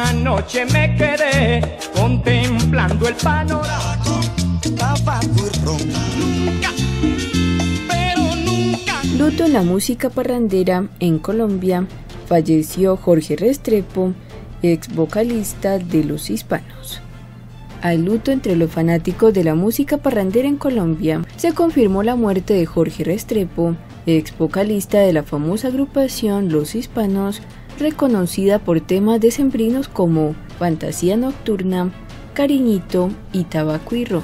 Una noche me quedé contemplando el panorama. Tabaco y ron. Nunca, pero nunca. Luto en la música parrandera en Colombia, falleció Jorge Restrepo, ex vocalista de Los Hispanos. Al luto entre los fanáticos de la música parrandera en Colombia, se confirmó la muerte de Jorge Restrepo, ex vocalista de la famosa agrupación Los Hispanos, reconocida por temas decembrinos como Fantasía Nocturna, Cariñito y Tabaco y Ron.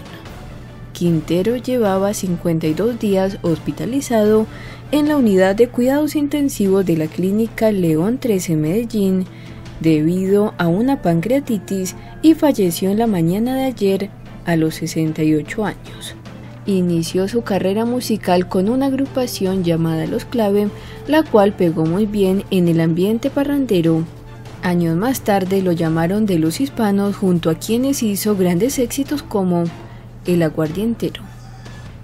Quintero llevaba 52 días hospitalizado en la unidad de cuidados intensivos de la clínica León 13 Medellín debido a una pancreatitis y falleció en la mañana de ayer a los 68 años. Inició su carrera musical con una agrupación llamada Los Clave, la cual pegó muy bien en el ambiente parrandero. Años más tarde lo llamaron de Los Hispanos, junto a quienes hizo grandes éxitos como El Aguardientero.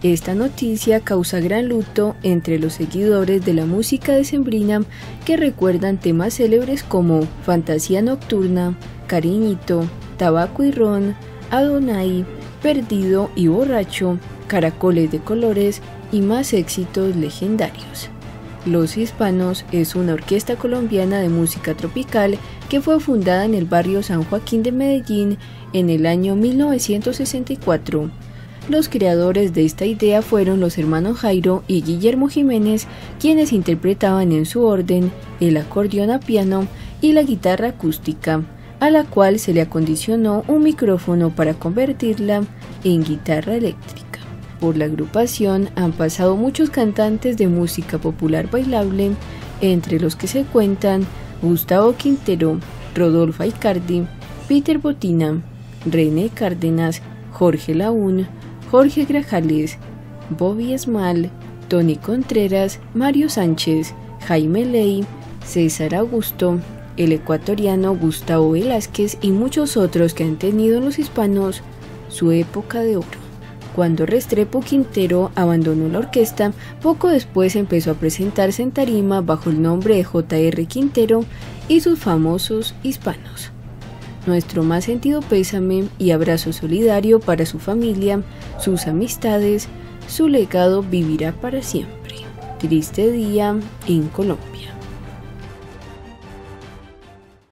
Esta noticia causa gran luto entre los seguidores de la música decembrina, que recuerdan temas célebres como Fantasía Nocturna, Cariñito, Tabaco y Ron, Adonai, Perdido y Borracho, Caracoles de Colores y más éxitos legendarios. Los Hispanos es una orquesta colombiana de música tropical que fue fundada en el barrio San Joaquín de Medellín en el año 1964. Los creadores de esta idea fueron los hermanos Jairo y Guillermo Jiménez, quienes interpretaban en su orden el acordeón a piano y la guitarra acústica, a la cual se le acondicionó un micrófono para convertirla en guitarra eléctrica. Por la agrupación han pasado muchos cantantes de música popular bailable, entre los que se cuentan Gustavo Quintero, Rodolfo Aicardi, Peter Botina, René Cárdenas, Jorge Laún, Jorge Grajales, Bobby Esmal, Tony Contreras, Mario Sánchez, Jaime Ley, César Augusto, el ecuatoriano Gustavo Velázquez y muchos otros que han tenido en Los Hispanos su época de oro. Cuando Restrepo Quintero abandonó la orquesta, poco después empezó a presentarse en tarima bajo el nombre de J.R. Quintero y sus famosos Hispanos. Nuestro más sentido pésame y abrazo solidario para su familia, sus amistades, su legado vivirá para siempre. Triste día en Colombia.